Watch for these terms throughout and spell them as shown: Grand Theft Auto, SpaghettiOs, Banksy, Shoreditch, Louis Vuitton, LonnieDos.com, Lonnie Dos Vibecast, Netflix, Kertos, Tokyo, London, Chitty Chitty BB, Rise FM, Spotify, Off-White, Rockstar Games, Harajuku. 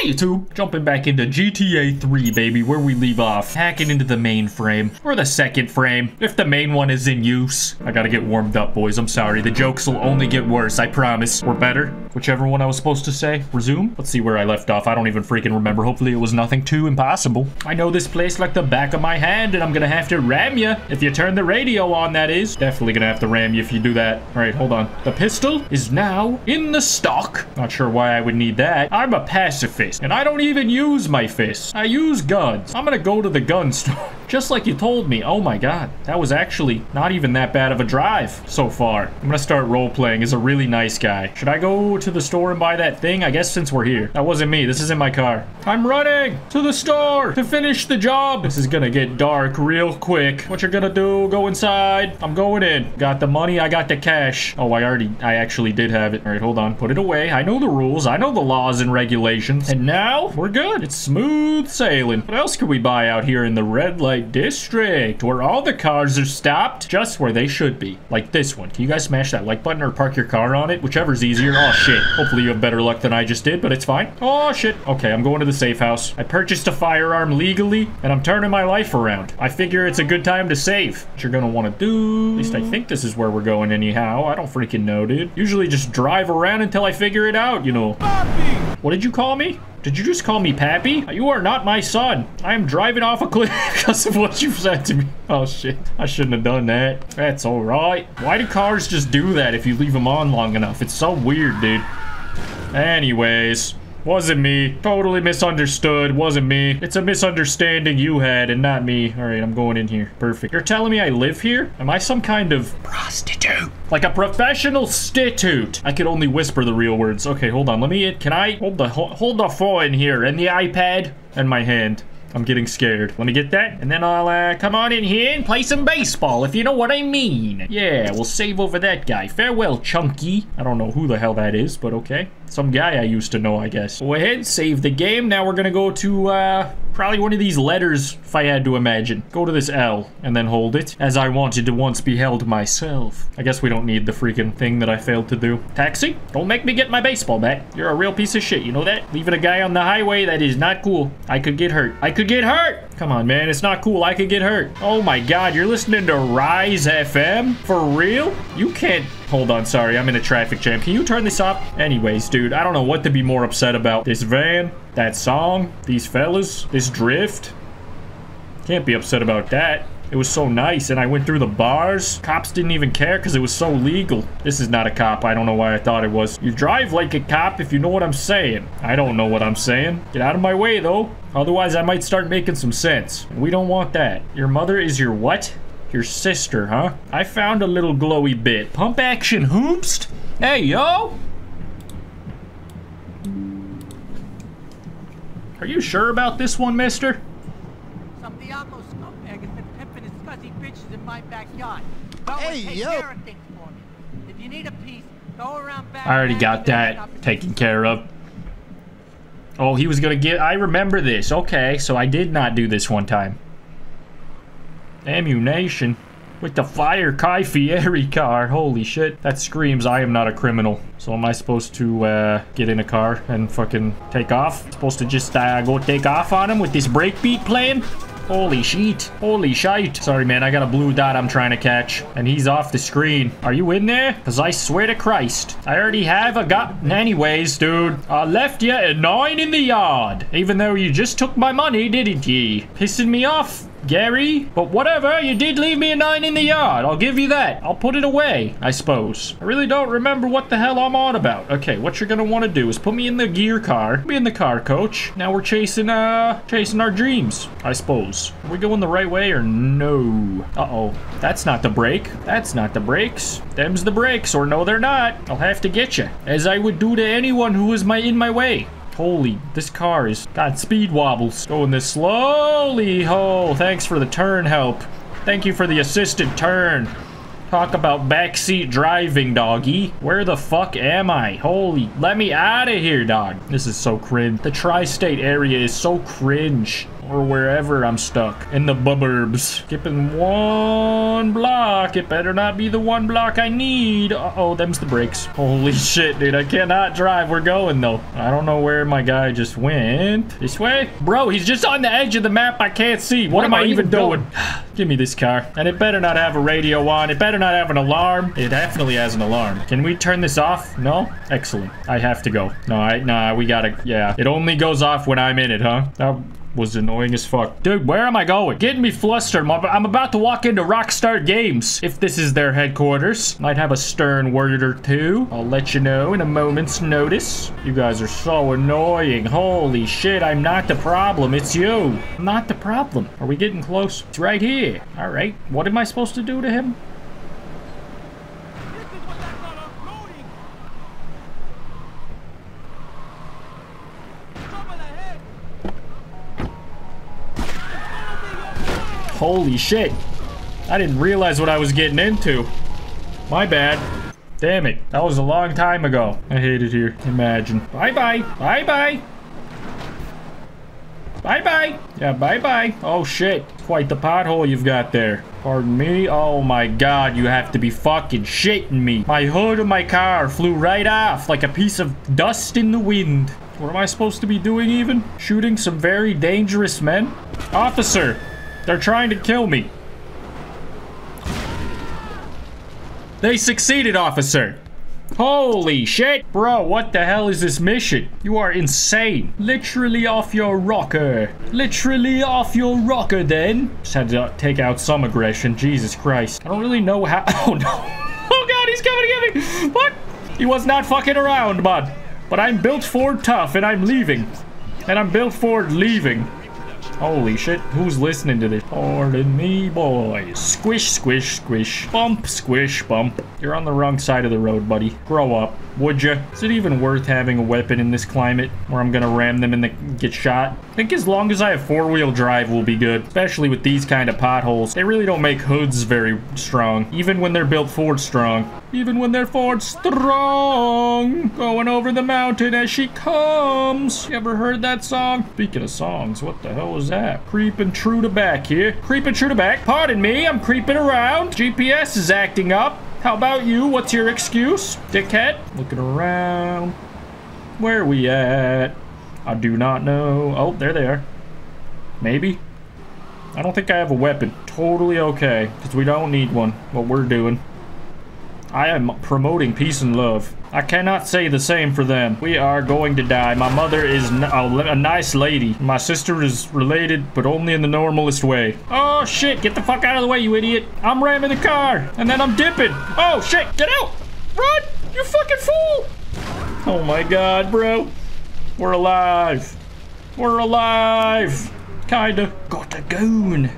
Hi YouTube! Jumping back into GTA 3, baby, where we leave off. Hacking into the main frame, or the second frame, if the main one is in use. I gotta get warmed up, boys. I'm sorry. The jokes will only get worse, I promise. Or better. Whichever one I was supposed to say. Resume? Let's see where I left off. I don't even freaking remember. Hopefully it was nothing too impossible. I know this place like the back of my hand, and I'm gonna have to ram you if you turn the radio on, that is. Definitely gonna have to ram you if you do that. Alright, hold on. The pistol is now in the stock. Not sure why I would need that. I'm a pacifist, and I don't even use my fists. I use guns. I'm gonna go to the gun store. Just like you told me. Oh my god. That was actually not even that bad of a drive so far. I'm gonna start role-playing as a really nice guy. Should I go to the store and buy that thing? I guess since we're here. That wasn't me. This isn't my car. I'm running to the store to finish the job. This is gonna get dark real quick. What you're gonna do? Go inside. I'm going in. Got the money. I got the cash. Oh, I actually did have it. All right, hold on. Put it away. I know the rules. I know the laws and regulations. And now we're good. It's smooth sailing. What else can we buy out here in the red light district, where all the cars are stopped just where they should be, like this one? Can you guys smash that like button or park your car on it, whichever's easier? Oh shit, hopefully you have better luck than I just did, but it's fine. Oh shit. Okay, I'm going to the safe house. I purchased a firearm legally, and I'm turning my life around. I figure it's a good time to save. What you're gonna want to do, at least I think this is where we're going anyhow. I don't freaking know, dude. Usually just drive around until I figure it out, you know. Pappy! What did you call me? Did you just call me Pappy? You are not my son. I am driving off a cliff because of what you've said to me. Oh, shit. I shouldn't have done that. That's all right. Why do cars just do that if you leave them on long enough? It's so weird, dude. Anyways, wasn't me. Totally misunderstood. Wasn't me. It's a misunderstanding you had and not me. All right, I'm going in here. Perfect. You're telling me I live here? Am I some kind of prostitute? Like a professional stitute. I could only whisper the real words. Okay, hold on. Let me in. Can I hold the phone here and the iPad and my hand? I'm getting scared. Let me get that, and then I'll come on in here and play some baseball, if you know what I mean. Yeah, we'll save over that guy. Farewell, Chunky. I don't know who the hell that is, but okay. Some guy I used to know, I guess. Go ahead, save the game. Now we're gonna go to, probably one of these letters, if I had to imagine. Go to this L, and then hold it, as I wanted to once beheld myself. I guess we don't need the freaking thing that I failed to do. Taxi, don't make me get my baseball bat. You're a real piece of shit, you know that? Leaving a guy on the highway, that is not cool. I could get hurt. I could get hurt. Come on, man. It's not cool. I could get hurt. Oh my god, you're listening to Rise FM? For real? You can't. Hold on, sorry, I'm in a traffic jam. Can you turn this off? Anyways, dude, I don't know what to be more upset about. This van, that song, these fellas, this drift. Can't be upset about that. It was so nice, and I went through the bars. Cops didn't even care because it was so legal. This is not a cop. I don't know why I thought it was. You drive like a cop if you know what I'm saying. I don't know what I'm saying. Get out of my way, though. Otherwise, I might start making some sense. And we don't want that. Your mother is your what? Your sister, huh? I found a little glowy bit. Pump action hoopst? Hey, yo! Are you sure about this one, mister? Some Diablo scumbag has been pimping his scuzzy bitches in my backyard. Hey, yo! If you need a piece, go around back. I already got that taken care of. Oh, he was gonna get. I remember this. Okay, so I did not do this one time. Ammunition with the fire Kai Fieri car. Holy shit. That screams, I am not a criminal. So am I supposed to get in a car and fucking take off? Supposed to just go take off on him with this breakbeat playing? Holy shit. Holy shite. Sorry, man. I got a blue dot I'm trying to catch. And he's off the screen. Are you in there? Because I swear to Christ. I already have a got. Anyways, dude. I left you at 9 in the yard. Even though you just took my money, didn't ye? Pissing me off, Gary. But whatever. You did leave me a 9 in the yard. I'll give you that. I'll put it away, I suppose. I really don't remember what the hell I'm on about. Okay, what you're going to want to do is put me in the gear car. Put me in the car, coach. Now we're chasing, chasing our dreams, I suppose. Are we going the right way or no? Uh-oh. That's not the brake. That's not the brakes. Them's the brakes, or no, they're not. I'll have to get you, as I would do to anyone who is in my way. Holy, this car is got speed wobbles. Going this slowly. Oh, thanks for the turn help. Thank you for the assisted turn. Talk about backseat driving, doggy. Where the fuck am I? Holy, let me out of here, dog. This is so cringe. The tri-state area is so cringe. or wherever I'm stuck in the buburbs. Skipping one block. It better not be the one block I need. Uh-oh, them's the brakes. Holy shit, dude. I cannot drive. We're going, though. I don't know where my guy just went. This way? Bro, he's just on the edge of the map. I can't see. What am I even doing? Give me this car. And it better not have a radio on. It better not have an alarm. It definitely has an alarm. Can we turn this off? No? Excellent. I have to go. No, nah, we gotta... Yeah. It only goes off when I'm in it, huh? That was annoying as fuck. Dude, where am I going? Getting me flustered. I'm about to walk into Rockstar Games. If this is their headquarters, might have a stern word or two. I'll let you know in a moment's notice. You guys are so annoying. Holy shit, I'm not the problem. It's you. I'm not the problem. Are we getting close? It's right here. All right. What am I supposed to do to him? Holy shit. I didn't realize what I was getting into. My bad. Damn it. That was a long time ago. I hate it here. Imagine. Bye-bye. Bye-bye. Bye-bye. Yeah, bye-bye. Oh, shit. Quite the pothole you've got there. Pardon me. Oh, my God. You have to be fucking shitting me. My hood of my car flew right off like a piece of dust in the wind. What am I supposed to be doing even? Shooting some very dangerous men? Officer. They're trying to kill me. They succeeded, officer. Holy shit. Bro, what the hell is this mission? You are insane. Literally off your rocker. Literally off your rocker, then. Just had to take out some aggression. Jesus Christ. I don't really know how... Oh, no. Oh, God, he's coming at me. What? He was not fucking around, bud. But I'm built for tough, and I'm leaving. And I'm built for leaving. Holy shit, who's listening to this? Pardon me, boys. Squish, squish, squish. Bump, squish, bump. You're on the wrong side of the road, buddy. Grow up, would ya? Is it even worth having a weapon in this climate where I'm gonna ram them and get shot? I think as long as I have four-wheel drive will be good, especially with these kind of potholes. They really don't make hoods very strong, even when they're built Ford strong. Even when they're Ford strong, going over the mountain as she comes. You ever heard that song? Speaking of songs, what the hell is that? Creeping true to back here. Creeping true to back. Pardon me, I'm creeping around. GPS is acting up. How about you? What's your excuse, dickhead? Looking around. Where are we at? I do not know. Oh, there they are. Maybe. I don't think I have a weapon. Totally okay, because we don't need one, what we're doing. I am promoting peace and love. I cannot say the same for them. We are going to die. My mother is a nice lady. My sister is related, but only in the normalest way. Oh, shit. Get the fuck out of the way, you idiot. I'm ramming the car, and then I'm dipping. Oh, shit. Get out. Run, you fucking fool. Oh, my God, bro. We're alive. We're alive. Kinda. Got a goon.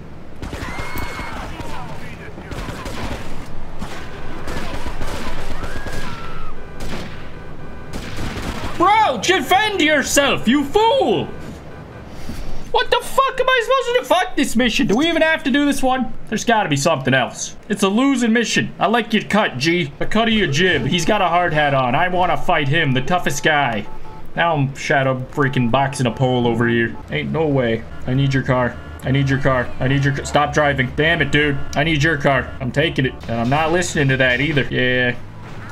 Bro, defend yourself, you fool! What the fuck am I supposed to do? Fuck this mission. Do we even have to do this one? There's gotta be something else. It's a losing mission. I like your cut, G. The cut of your jib. He's got a hard hat on. I wanna fight him, the toughest guy. Now I'm shadow freaking boxing a pole over here. Ain't no way. I need your car. I need your car. I need your car. Stop driving. Damn it, dude. I need your car. I'm taking it. And I'm not listening to that either. Yeah.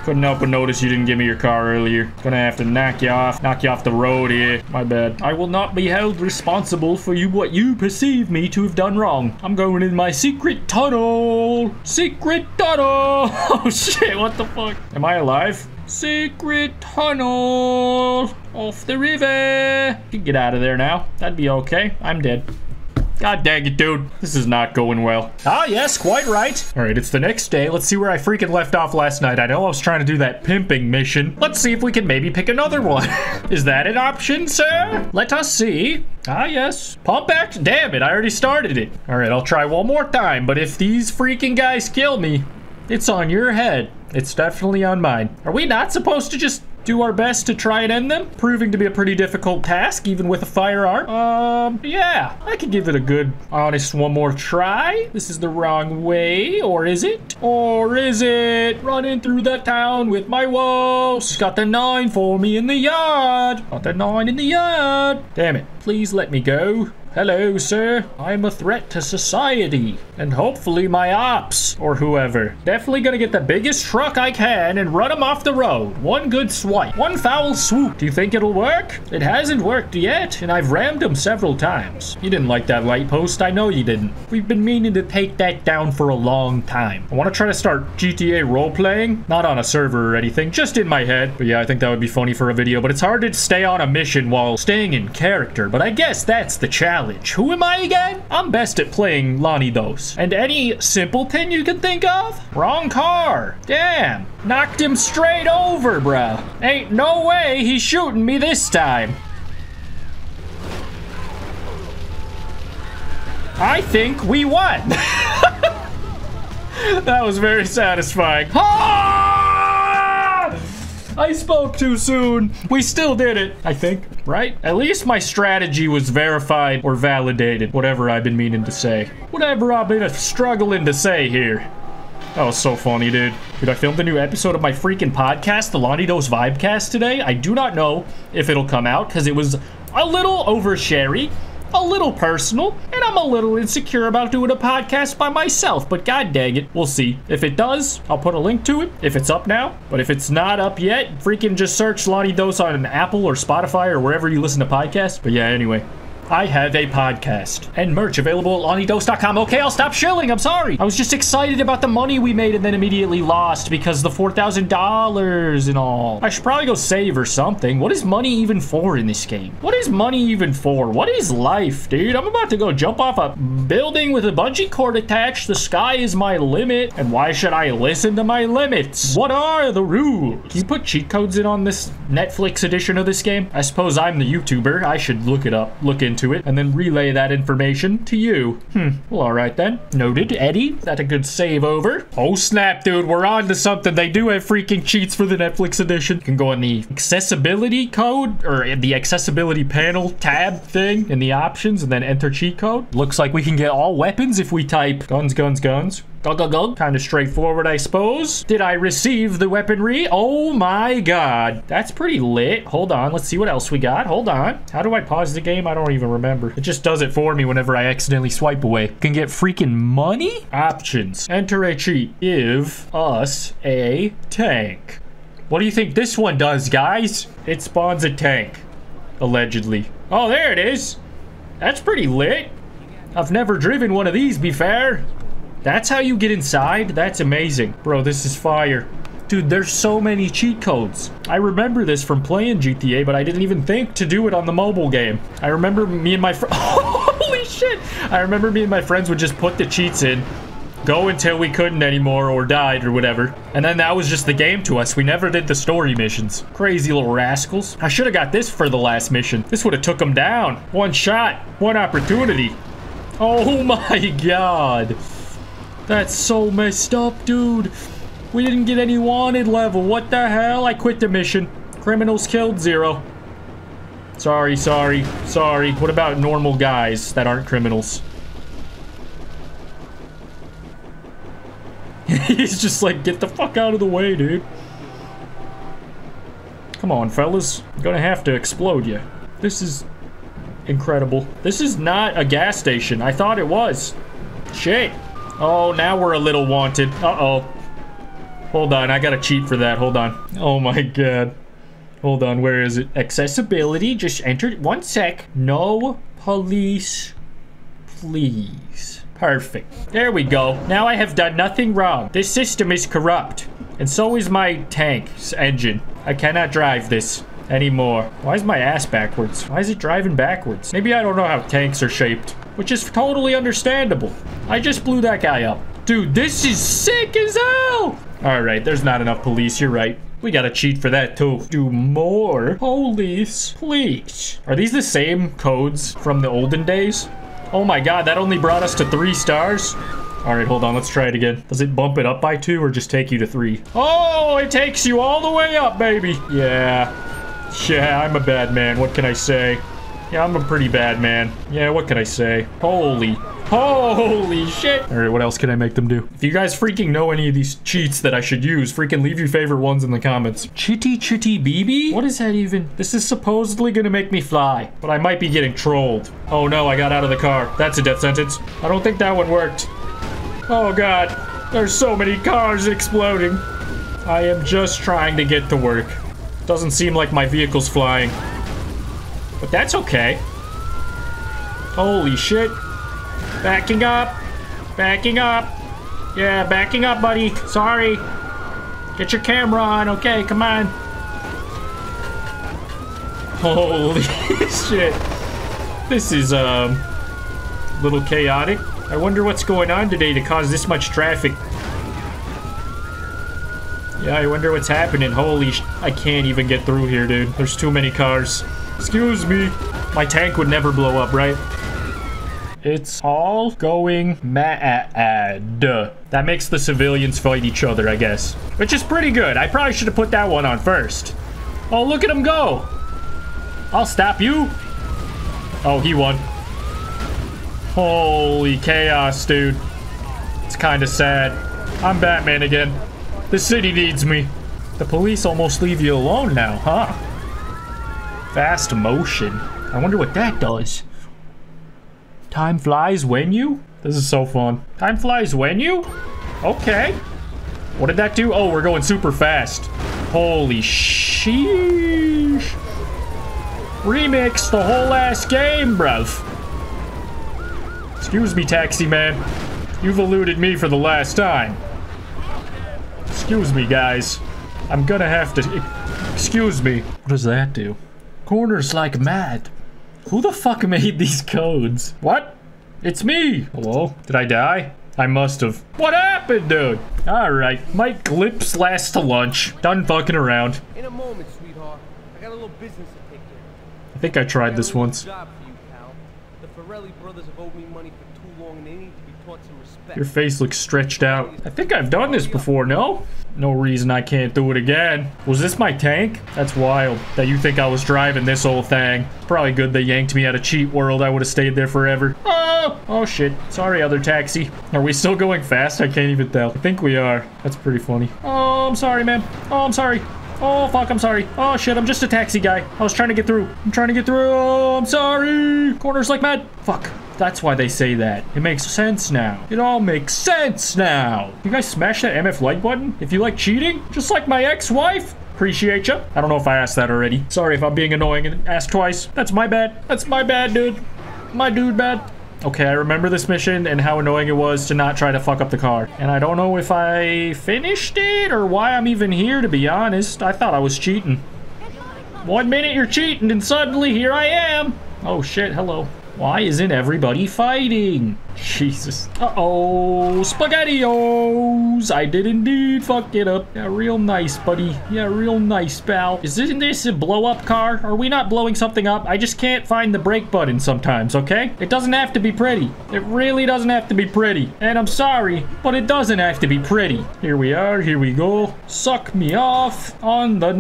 Couldn't help but notice you didn't give me your car earlier. Gonna have to knock you off the road here. My bad. I will not be held responsible for you what you perceive me to have done wrong. I'm going in my secret tunnel. Secret tunnel. Oh shit, what the fuck? Am I alive? Secret tunnel off the river. You can get out of there now. That'd be okay. I'm dead. God dang it, dude. This is not going well. Ah, yes, quite right. All right, it's the next day. Let's see where I freaking left off last night. I know I was trying to do that pimping mission. Let's see if we can maybe pick another one. Is that an option, sir? Let us see. Ah, yes. Pump act. Damn it, I already started it. All right, I'll try one more time, but if these freaking guys kill me, it's on your head. It's definitely on mine. Are we not supposed to just do our best to try and end them? Proving to be a pretty difficult task, even with a firearm. Yeah, I could give it a good, honest one more try. This is the wrong way, or is it? Or is it? Running through the town with my woes. Got the 9 for me in the yard. Got the 9 in the yard. Damn it. Please let me go. Hello, sir. I'm a threat to society and hopefully my ops or whoever. Definitely gonna get the biggest truck I can and run him off the road. One good swipe, one foul swoop. Do you think it'll work? It hasn't worked yet, and I've rammed him several times. You didn't like that light post. I know you didn't. We've been meaning to take that down for a long time. I want to try to start GTA role playing, not on a server or anything, just in my head. But yeah, I think that would be funny for a video, but it's hard to stay on a mission while staying in character. But I guess that's the challenge. Who am I again? I'm best at playing Lonnie Dos. And any simple pin you can think of? Wrong car. Damn. Knocked him straight over, bro. Ain't no way he's shooting me this time. I think we won. That was very satisfying. Ah! I spoke too soon. We still did it, I think. Right? At least my strategy was verified or validated. Whatever I've been meaning to say. Whatever I've been struggling to say here. That was so funny, dude. Dude, I filmed a new episode of my freaking podcast, the Lonnie Dos Vibecast, today. I do not know if it'll come out because it was a little oversharey, a little personal, and I'm a little insecure about doing a podcast by myself. But god dang it, we'll see. If it does, I'll put a link to it if it's up now. But if it's not up yet, freaking just search Lonnie Dos on Apple or Spotify or wherever you listen to podcasts. But yeah, anyway, I have a podcast and merch available at LonnieDos.com. Okay, I'll stop shilling. I'm sorry. I was just excited about the money we made and then immediately lost because the $4,000 and all. I should probably go save or something. What is money even for in this game? What is money even for? What is life, dude? I'm about to go jump off a building with a bungee cord attached. The sky is my limit. And why should I listen to my limits? What are the rules? Can you put cheat codes in on this Netflix edition of this game? I suppose I'm the YouTuber. I should look it up. Look into it and then relay that information to you. Well, all right then. Noted, Eddie. That a good save over. Oh snap, dude, we're on to something. They do have freaking cheats for the Netflix edition. You can go on the accessibility code or the accessibility panel tab thing in the options and then enter cheat code. Looks like we can get all weapons if we type guns, guns, guns. Go, go, go. Kind of straightforward, I suppose. Did I receive the weaponry? Oh my god. That's pretty lit. Hold on. Let's see what else we got. Hold on. How do I pause the game? I don't even remember. It just does it for me whenever I accidentally swipe away. Can get freaking money? Options. Enter a cheat. Give us a tank. What do you think this one does, guys? It spawns a tank. Allegedly. Oh, there it is. That's pretty lit. I've never driven one of these, be fair. That's how you get inside? That's amazing. Bro, this is fire. Dude, there's so many cheat codes. I remember this from playing GTA, but I didn't even think to do it on the mobile game. I remember me and my friends... Holy shit! I remember me and my friends would just put the cheats in, go until we couldn't anymore or died or whatever. And then that was just the game to us. We never did the story missions. Crazy little rascals. I should have got this for the last mission. This would have took them down. One shot, one opportunity. Oh my god. That's so messed up, dude. We didn't get any wanted level. What the hell? I quit the mission. Criminals killed, 0. Sorry, sorry, sorry. What about normal guys that aren't criminals? He's just like, get the fuck out of the way, dude. Come on, fellas. I'm gonna have to explode you. This is incredible. This is not a gas station. I thought it was. Shit. Oh, now we're a little wanted. Uh-oh. Hold on, I gotta cheat for that. Hold on. Oh my god. Hold on, where is it? Accessibility, just enter. One sec. No police, please. Perfect. There we go. Now I have done nothing wrong. This system is corrupt. And so is my tank's engine. I cannot drive this anymore. Why is my ass backwards? Why is it driving backwards? Maybe I don't know how tanks are shaped, which is totally understandable. I just blew that guy up. Dude, this is sick as hell. All right, there's not enough police. You're right. We gotta cheat for that too. Do more police, please. Are these the same codes from the olden days? Oh my god, that only brought us to 3 stars. All right, hold on, let's try it again. Does it bump it up by 2 or just take you to 3? Oh, it takes you all the way up, baby. Yeah, I'm a bad man. What can I say? Yeah, I'm a pretty bad man. Yeah, what can I say? Holy shit! Alright, what else can I make them do? If you guys freaking know any of these cheats that I should use, freaking leave your favorite ones in the comments. Chitty Chitty BB? What is that even? This is supposedly gonna make me fly, but I might be getting trolled. Oh no, I got out of the car. That's a death sentence. I don't think that one worked. Oh god, there's so many cars exploding. I am just trying to get to work. Doesn't seem like my vehicle's flying, but that's okay. Holy shit. Backing up. Backing up. Yeah, backing up, buddy. Sorry. Get your camera on. Okay, come on. Holy shit. This is a little chaotic. I wonder what's going on today to cause this much traffic. Yeah, I wonder what's happening. Holy sh... I can't even get through here, dude. There's too many cars. Excuse me. My tank would never blow up, right? It's all going mad. That makes the civilians fight each other, I guess. Which is pretty good. I probably should have put that one on first. Oh, look at him go. I'll stop you. Oh, he won. Holy chaos, dude. It's kind of sad. I'm Batman again. The city needs me. The police almost leave you alone now, huh? Fast motion. I wonder what that does. Time flies when you? This is so fun. Time flies when you? Okay. What did that do? Oh, we're going super fast. Holy sheesh. Remix the whole ass game, bruv. Excuse me, taxi man. You've eluded me for the last time. Excuse me, guys. I'm gonna have to... Excuse me. What does that do? Corners like mad. Who the fuck made these codes? What? It's me! Hello? Did I die? I must have. What happened, dude? Alright, my clips last to lunch. Done fucking around. In a moment, sweetheart. I got a little business to take care of. I think I tried this once. Your face looks stretched out. I think I've done this before, no? No reason I can't do it again. Was this my tank? That's wild that you think I was driving this old thing. Probably good they yanked me out of Cheat World. I would have stayed there forever. Oh! Oh, shit. Sorry, other taxi. Are we still going fast? I can't even tell. I think we are. That's pretty funny. Oh, I'm sorry, man. Oh, I'm sorry. Oh, fuck, I'm sorry. Oh, shit, I'm just a taxi guy. I was trying to get through. I'm trying to get through. Oh, I'm sorry. Corners like mad. Fuck. That's why they say that. It makes sense now. It all makes sense now. You guys smash that MF like button if you like cheating? Just like my ex-wife? Appreciate ya. I don't know if I asked that already. Sorry if I'm being annoying and asked twice. That's my bad. That's my bad, dude. My dude bad. Okay, I remember this mission and how annoying it was to not try to fuck up the car. And I don't know if I finished it or why I'm even here, to be honest. I thought I was cheating. 1 minute you're cheating and suddenly here I am. Oh shit, hello. Why isn't everybody fighting? Jesus. Uh-oh. SpaghettiOs. I did indeed fuck it up. Yeah, real nice, buddy. Yeah, real nice, pal. Isn't this a blow-up car? Are we not blowing something up? I just can't find the brake button sometimes, okay? It doesn't have to be pretty. It really doesn't have to be pretty. And I'm sorry, but it doesn't have to be pretty. Here we are. Here we go. Suck me off on the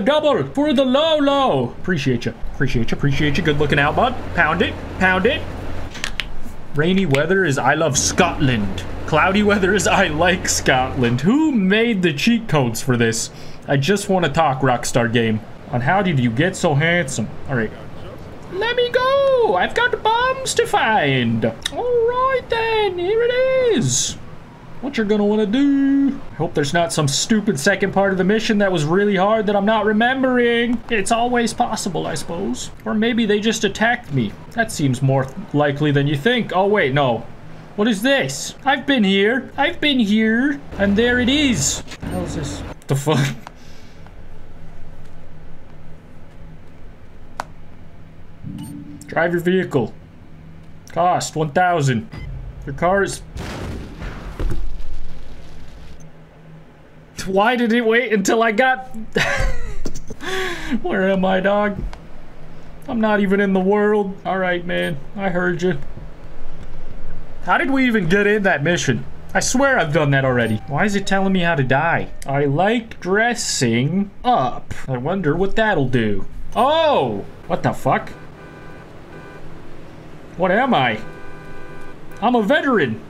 double for the low. Appreciate you. Appreciate you. Appreciate you. Good looking out, bud. Pound it. Pound it. Rainy weather is I love Scotland. Cloudy weather is I like Scotland. Who made the cheat codes for this? I just want to talk, Rockstar Game. On how did you get so handsome? All right. Let me go. I've got bombs to find. All right, then. Here it is. What you're gonna want to do. I hope there's not some stupid second part of the mission that was really hard that I'm not remembering. It's always possible, I suppose. Or maybe they just attacked me. That seems more likely than you think. Oh, wait, no. What is this? I've been here. I've been here. And there it is. How's this? What the fuck? Drive your vehicle. Cost $1,000. Your car is... Why did it wait until I got... Where am I, dog? I'm not even in the world. All right, man. I heard you. How did we even get in that mission? I swear I've done that already. Why is it telling me how to die? I like dressing up. I wonder what that'll do. Oh! What the fuck? What am I? I'm a veteran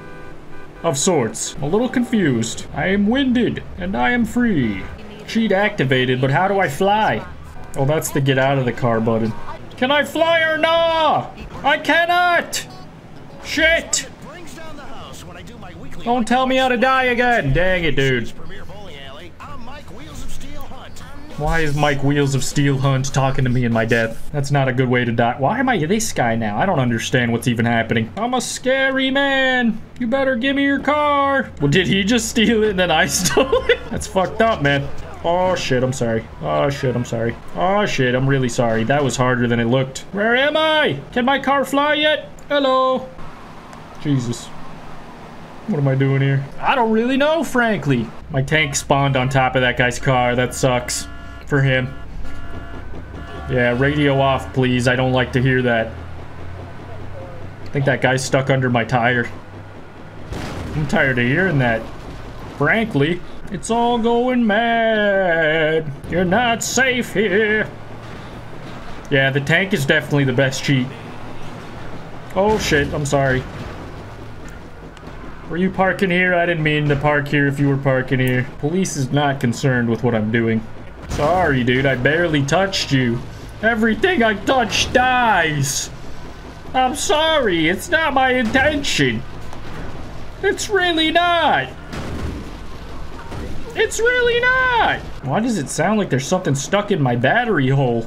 of sorts. I'm a little confused. I am winded and I am free. Cheat activated, but how do I fly? Oh, that's the get out of the car button. Can I fly or no? I cannot! Shit! Don't tell me how to die again! Dang it, dude. Why is Mike Wheels of Steel Hunt talking to me in my death? That's not a good way to die. Why am I this guy now? I don't understand what's even happening. I'm a scary man. You better give me your car. Well, did he just steal it and then I stole it? That's fucked up, man. Oh, shit, I'm sorry. Oh, shit, I'm sorry. Oh, shit, I'm really sorry. That was harder than it looked. Where am I? Can my car fly yet? Hello. Jesus. What am I doing here? I don't really know, frankly. My tank spawned on top of that guy's car. That sucks. For him. Yeah, radio off, please. I don't like to hear that. I think that guy's stuck under my tire. I'm tired of hearing that. Frankly, it's all going mad. You're not safe here. Yeah, the tank is definitely the best cheat. Oh shit, I'm sorry. Were you parking here? I didn't mean to park here if you were parking here. Police is not concerned with what I'm doing. Sorry, dude, I barely touched you. Everything I touch dies. I'm sorry, it's not my intention. It's really not. It's really not. Why does it sound like there's something stuck in my battery hole?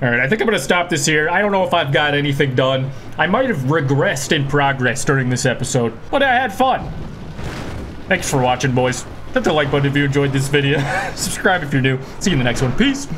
All right, I think I'm gonna stop this here. I don't know if I've got anything done. I might have regressed in progress during this episode, but I had fun. Thanks for watching, boys. Hit the like button if you enjoyed this video. Subscribe if you're new. See you in the next one. Peace.